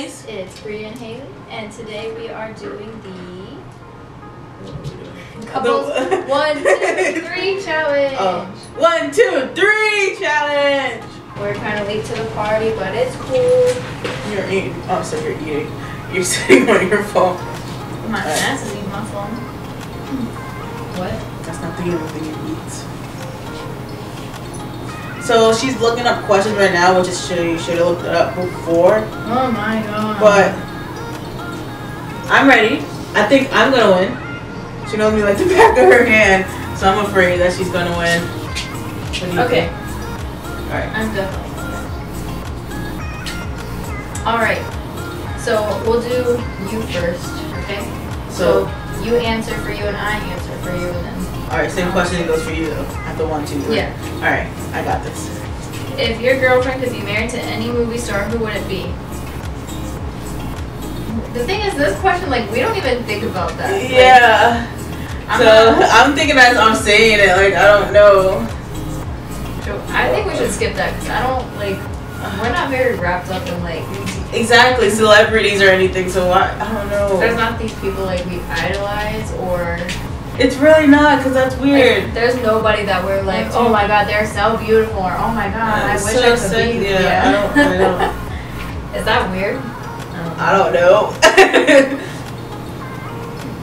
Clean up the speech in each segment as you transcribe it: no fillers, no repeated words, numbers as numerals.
guys. It's Bree and Haley, and today we are doing the couples 1, 2, 3 challenge. 1, 2, 3 challenge. We're kind of late to the party, but it's cool. You're eating. Oh, so you're eating. You're sitting on your phone. My ass is eating my phone. What? That's not the only thing it eats. So she's looking up questions right now, which is you should have looked it up before. Oh my god. But I'm ready. I think I'm gonna win. She knows me like the back of her hand, so I'm afraid that she's gonna win. Okay. Alright. I'm definitely good. Alright. So we'll do you first, okay? So you answer for you and I answer for you and then. Alright, same question goes for you though. At the 1, 2, 3. Yeah. Alright, I got this. If your girlfriend could be married to any movie star, who would it be? The thing is, this question, like, we don't even think about that. Yeah. Like, I'm thinking as I'm saying it, like, I don't know. I think we should skip that because I don't, like, we're not very wrapped up in, like, exactly, celebrities or anything, so I don't know. There's not these people, like, we idolize or. It's really not, because that's weird. Like, there's nobody that we're like, oh my god, they're so beautiful, or oh my god, I wish I could be. Yeah, I don't. Is that weird? I don't know.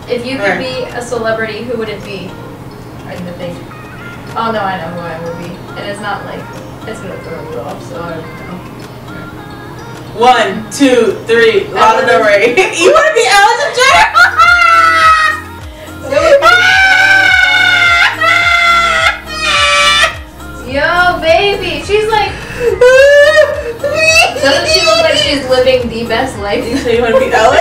If you could be a celebrity, who would it be? I can think. Oh no, I know who I would be. And it's not like, it's going to throw you off, so I don't know. 1, 2, 3, Lana Del Rey. You want to be Elton John? Yo, baby, she's like. Doesn't she look like she's living the best life? You say you want to be Ellen?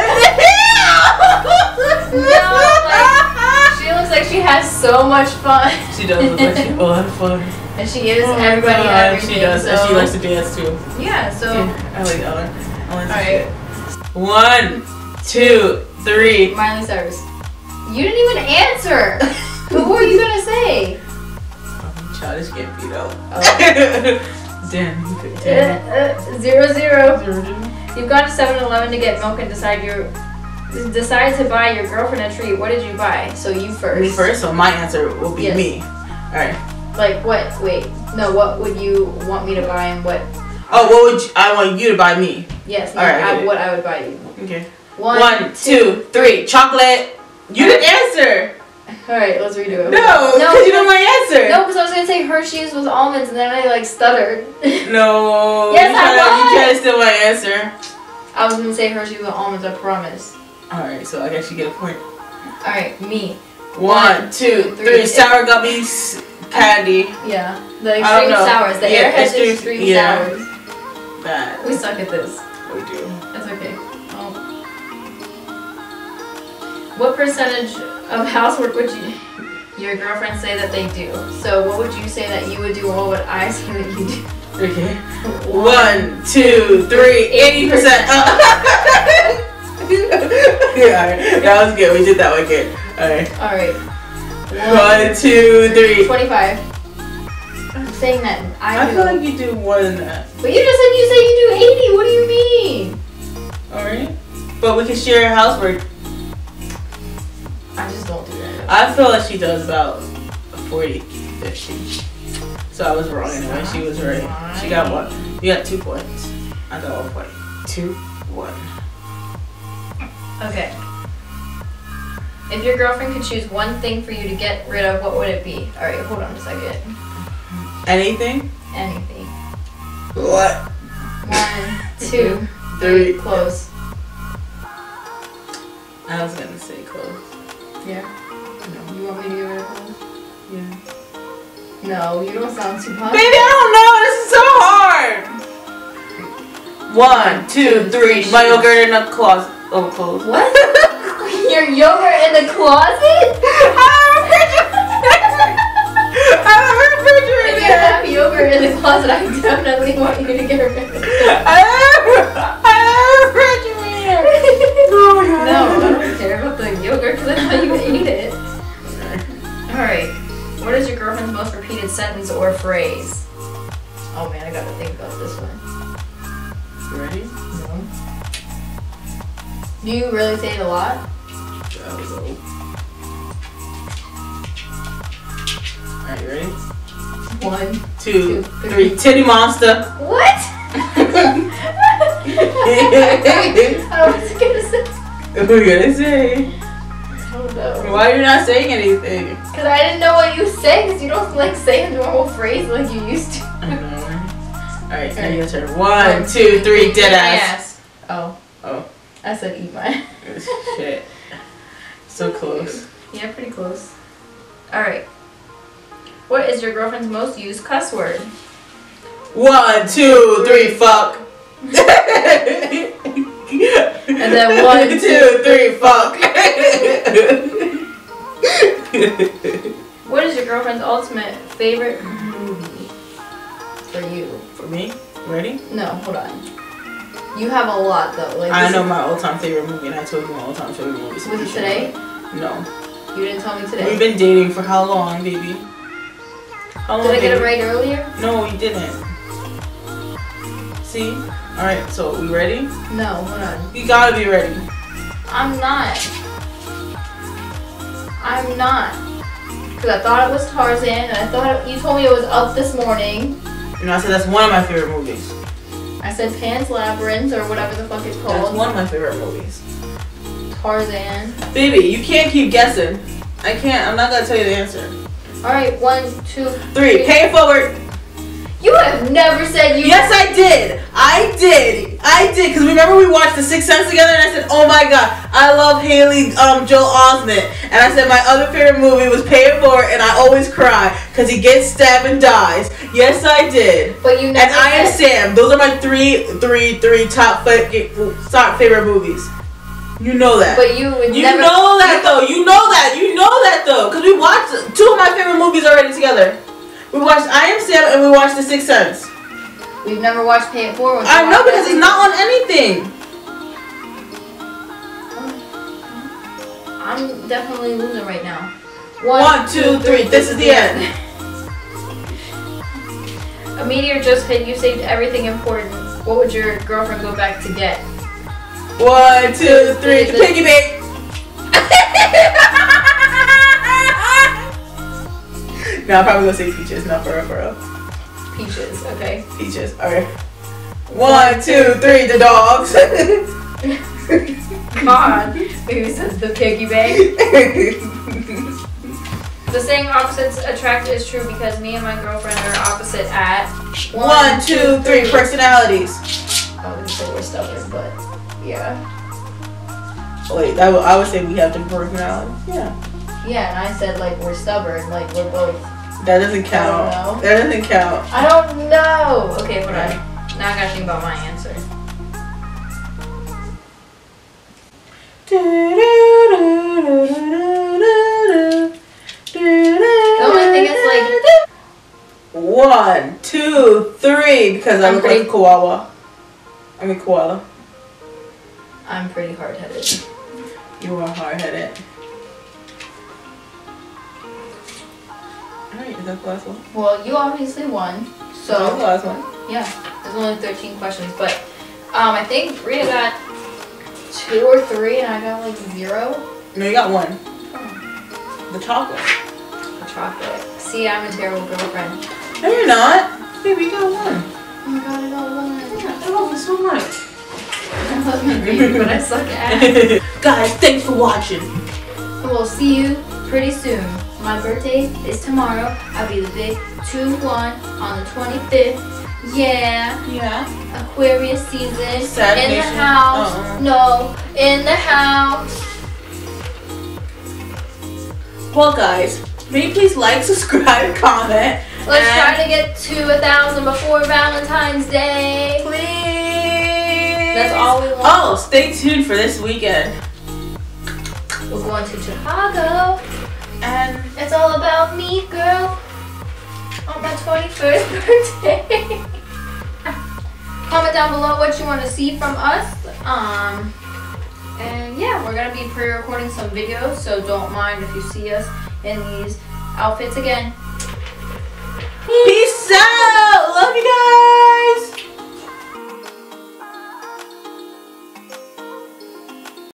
No, like, she looks like she has so much fun. She does look like she has a lot of fun. And she gives everybody everything. She does, and she likes to dance too. Yeah, so. I like Ellen. Alright. 1, 2, 3. Miley Cyrus. You didn't even answer! Who were you gonna say? Childish can't beat out. Oh. Damn, you could damn. 0-0. You've gone to 7-Eleven to get milk and decide to buy your girlfriend a treat. What did you buy? So you first. Me first? So my answer will be me. Alright. Like what? Wait. No, what would you want me to buy and what? Oh, what would I want you to buy me? Yes, alright. What I would buy you. Okay. 1, 2, 3. Chocolate! You didn't answer! Alright, let's redo it. No, because you know my answer! No, because I was going to say Hershey's with almonds and then I like stuttered. No. Yes, you tried to steal my answer. I was going to say Hershey's with almonds, I promise. Alright, so I guess you get a point. Alright, me. 1, 2, 3. Sour gummies candy. Yeah, the extreme sours. The Airheads extreme sours. Bad. We suck at this. We do. That's okay. What percentage of housework would your girlfriend say that they do? So what would you say that you would do or what would I say that you do? Okay. 1, 2, 3, 80%. Yeah, alright. That was good. We did that one good. Alright. Alright. 1, 2, 3. 25. I'm saying that I feel like you do more than that. But you just said you say you do 80. What do you mean? Alright. But we can share housework. I just don't do that. I feel like she does about 40, 50. So I was wrong anyway. She was right. She got one. You got 2 points. I got 1 point. 2, 1. Okay. If your girlfriend could choose one thing for you to get rid of, what would it be? All right, hold on a second. Anything? Anything. What? 1, 2, 3. Clothes. I was gonna say clothes. Yeah. No. You want me to get rid of clothes? Yeah. No, you don't sound too positive. Baby, I don't know. This is so hard. 1, 2, 3. My yogurt in the closet. Oh, clothes. What? Your yogurt in the closet? I have a refrigerator. If you have yogurt in the closet, I definitely want you to get rid of it. I have a refrigerator. Oh my God. No, I don't care about the yogurt because I thought you would eat it. Alright. What is your girlfriend's most repeated sentence or phrase? Oh man, I gotta think about this one. You ready? No. Do you really say it a lot? I don't know. Alright, you ready? 1, 2, 3. Titty monster! What? I was gonna say. What are you gonna say? I don't know. Why are you not saying anything? Because I didn't know what you said, because you don't like say a normal phrase like you used to. Alright, now your turn. 1, 2, 3, dead ass. Oh. Oh. I said eat mine. Shit. So close. Yeah, pretty close. Alright. What is your girlfriend's most used cuss word? 1, 2, 3, fuck. And then 1, 2, 3, fuck. What is your girlfriend's ultimate favorite movie? For you. For me? Ready? No, hold on. You have a lot though. Like, I know my all-time favorite movie, and I told you my all-time favorite movie. Was it today? No. You didn't tell me today. We've been dating for how long, baby? How long? Did I get it right earlier? No, you didn't. See? Alright, so we ready? No, hold on. You gotta be ready. I'm not. I'm not. Because I thought it was Tarzan, and I thought you told me it was up this morning. And I said that's one of my favorite movies. I said Pan's Labyrinth or whatever the fuck it's called. That's one of my favorite movies. Tarzan. Baby, you can't keep guessing. I can't. I'm not gonna tell you the answer. Alright, 1, 2, 3. Pay it forward. You have never said you. Yes, I did. I did. Because remember we watched The Sixth Sense together and I said, oh my god, I love Haley Joel Osment. And I said my other favorite movie was Pay It Forward and I always cry because he gets stabbed and dies. Yes, I did. But you never. And I Am Sam. Those are my three top favorite movies. You know that. But you would never. You know that though. You know that. You know that though. Because we watched two of my favorite movies already together. We watched I Am Sam and we watched The Sixth Sense. We've never watched Pay It Forward. I know because it's not on anything. I'm definitely losing right now. 1, 2, 3. This is the end. A meteor just hit. You saved everything important. What would your girlfriend go back to get? 1, 2, 3. The piggy bank. No, I'm probably gonna say peaches. Not for real, for real. Peaches. Okay. Peaches. All right. 1, 2, 3. The dogs. God. Who says the piggy bank? The saying opposites attract is true because me and my girlfriend are opposite at 1, 2, 3 personalities. I wouldn't say we're stubborn, but yeah. Wait, I would say we have different personalities. Yeah. Yeah, and I said like we're stubborn, like we're both. That doesn't count. I don't know. That doesn't count. I don't know. Okay, hold on. Now I gotta think about my answer. Because I look like a koala. I mean koala. I'm pretty hard-headed. You are hard-headed. Alright, is that the last one? Well, you obviously won. So that was the last one. Yeah. There's only 13 questions, but I think Rita got 2 or 3 and I got like 0. No, you got 1. Oh. The chocolate. The chocolate. See, I'm a terrible girlfriend. No, you're not. Baby, you got 1. Oh my god, I got 1. Yeah, I love it so much. I love my baby, but I suck ass. Guys, thanks for watching. We'll see you pretty soon. My birthday is tomorrow. I'll be the big 2-1 on the 25th. Yeah. Yeah. Aquarius season. Sad in nation. The house. No, in the house. Well, guys, may you please like, subscribe, comment. Let's try to get to 1,000 before Valentine's Day. Please. That's all we want. Oh, stay tuned for this weekend. We're going to Chicago. And it's all about me, girl. On my 21st birthday. Comment down below what you want to see from us. And yeah, we're going to be pre-recording some videos. So don't mind if you see us in these outfits again. Peace out! Love you guys!